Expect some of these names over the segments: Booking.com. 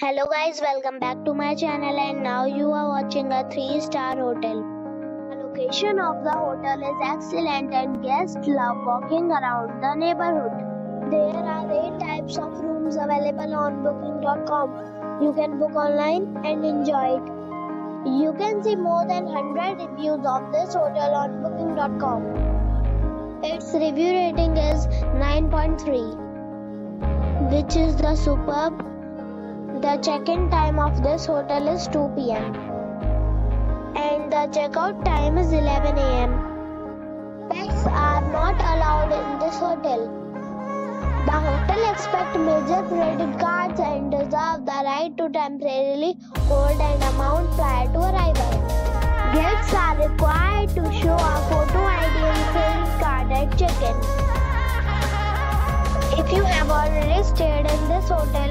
Hello guys, welcome back to my channel and now you are watching a 3-star hotel. The location of the hotel is excellent and guests love walking around the neighborhood. There are 8 types of rooms available on Booking.com. You can book online and enjoy it. You can see more than 100 reviews of this hotel on Booking.com. Its review rating is 9.3. which is the superb. The check-in time of this hotel is 2 PM and the check-out time is 11 AM. Pets are not allowed in this hotel. The hotel accepts major credit cards and reserves the right to temporarily hold an amount prior to arrival. Guests are required to show a photo ID and credit card at check-in. If you have already stayed in this hotel,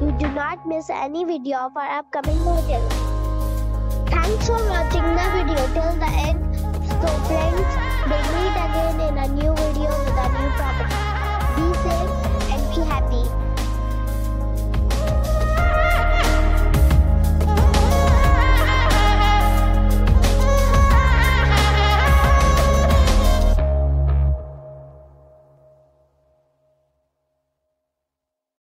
you do not miss any video of our upcoming hotel. Thanks for watching the video till the end. So friends, we'll meet again in a new video with a new property.